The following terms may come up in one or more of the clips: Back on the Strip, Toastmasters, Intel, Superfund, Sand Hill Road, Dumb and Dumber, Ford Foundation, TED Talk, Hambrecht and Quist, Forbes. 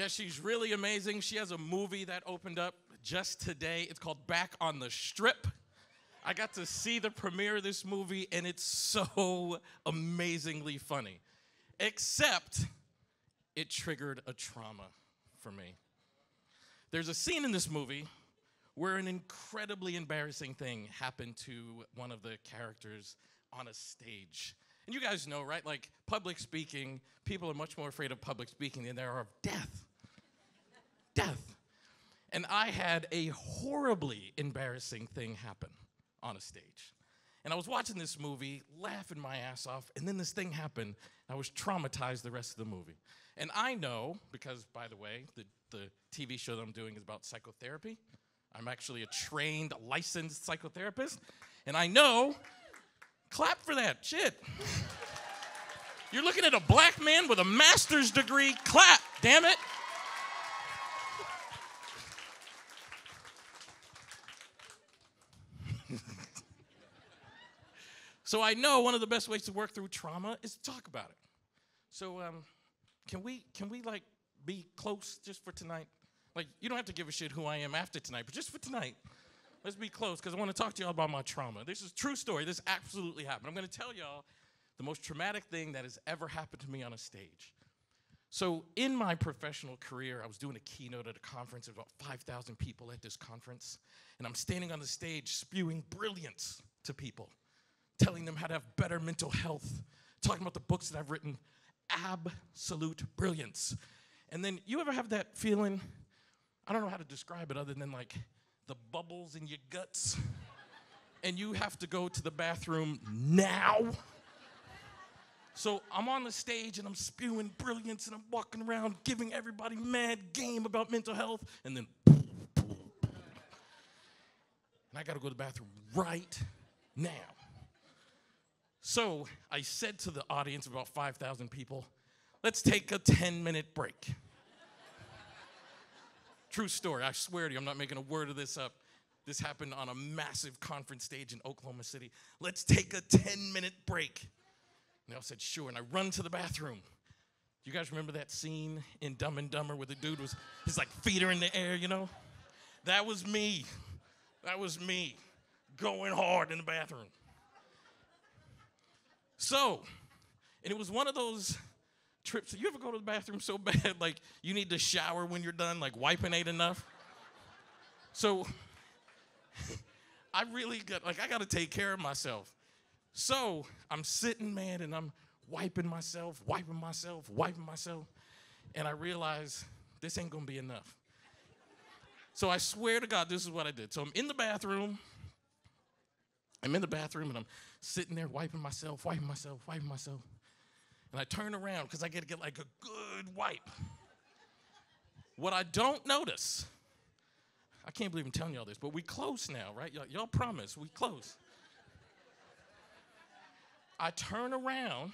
Yeah, she's really amazing. She has a movie that opened up just today. It's called Back on the Strip. I got to see the premiere of this movie, and it's so amazingly funny. Except it triggered a trauma for me. There's a scene in this movie where an incredibly embarrassing thing happened to one of the characters on a stage. And you guys know, right? Like, public speaking, people are much more afraid of public speaking than they are of death. Death. And I had a horribly embarrassing thing happen on a stage. And I was watching this movie, laughing my ass off, and then this thing happened, and I was traumatized the rest of the movie. And I know, because, by the way, the TV show that I'm doing is about psychotherapy. I'm actually a trained, licensed psychotherapist, and I know, clap for that, shit. You're looking at a black man with a master's degree, clap, damn it. So I know one of the best ways to work through trauma is to talk about it. So can we like be close just for tonight? Like, you don't have to give a shit who I am after tonight, but just for tonight, let's be close, because I want to talk to y'all about my trauma. This is a true story. This absolutely happened. I'm going to tell y'all the most traumatic thing that has ever happened to me on a stage. So in my professional career, I was doing a keynote at a conference. There were about 5,000 people at this conference, and I'm standing on the stage spewing brilliance to people, telling them how to have better mental health, talking about the books that I've written, absolute brilliance. And then you ever have that feeling, I don't know how to describe it other than like the bubbles in your guts, and you have to go to the bathroom now. So I'm on the stage and I'm spewing brilliance and I'm walking around giving everybody mad game about mental health, and then and I gotta go to the bathroom right now. So I said to the audience of about 5,000 people, let's take a 10-minute break. True story, I swear to you, I'm not making a word of this up. This happened on a massive conference stage in Oklahoma City. Let's take a 10-minute break. And they all said, sure, and I run to the bathroom. You guys remember that scene in Dumb and Dumber where the dude was, his like feet are in the air, you know? That was me. That was me going hard in the bathroom. So, and it was one of those trips. You ever go to the bathroom so bad, like you need to shower when you're done, like wiping ain't enough? So, I really got, like I gotta take care of myself. So, I'm sitting, man, and I'm wiping myself, and I realize this ain't gonna be enough. So I swear to God, this is what I did. So I'm in the bathroom and I'm sitting there wiping myself. And I turn around because I got to get like a good wipe. What I don't notice, I can't believe I'm telling y'all this, but we close now, right? Y'all promise we close. I turn around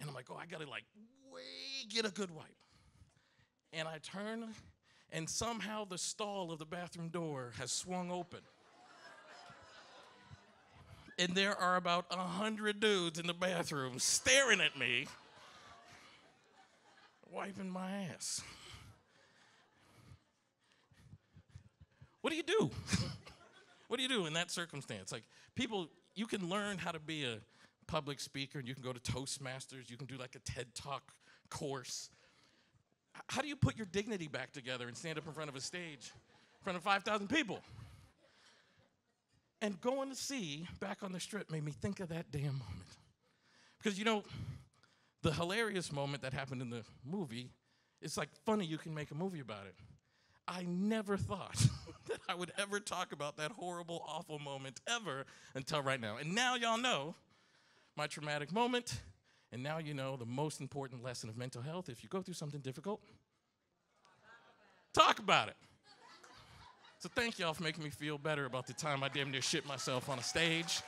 and I'm like, oh, I got to like get a good wipe. And I turn and somehow the stall of the bathroom door has swung open. And there are about 100 dudes in the bathroom staring at me, wiping my ass. What do you do? What do you do in that circumstance? Like, people, you can learn how to be a public speaker, and you can go to Toastmasters, you can do like a TED Talk course. How do you put your dignity back together and stand up in front of a stage, in front of 5,000 people? And going to see Back on the Strip made me think of that damn moment. Because, you know, the hilarious moment that happened in the movie, it's like funny you can make a movie about it. I never thought that I would ever talk about that horrible, awful moment ever until right now. And now y'all know my traumatic moment, and now you know the most important lesson of mental health. If you go through something difficult, talk about it. So thank y'all for making me feel better about the time I damn near shit myself on a stage.